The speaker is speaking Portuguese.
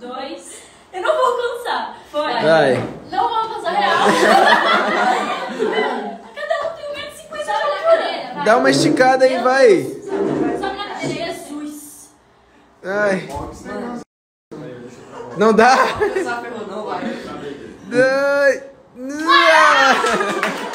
2. Eu não vou alcançar. Foi. Vai. Não vou alcançar real. Cada um tem 1,50 m. Sobe na cadeira. Vai. Dá uma esticada aí, vai. Sobe na cadeira, Jesus. Ai. Não dá? Não dá? Não vai. Não.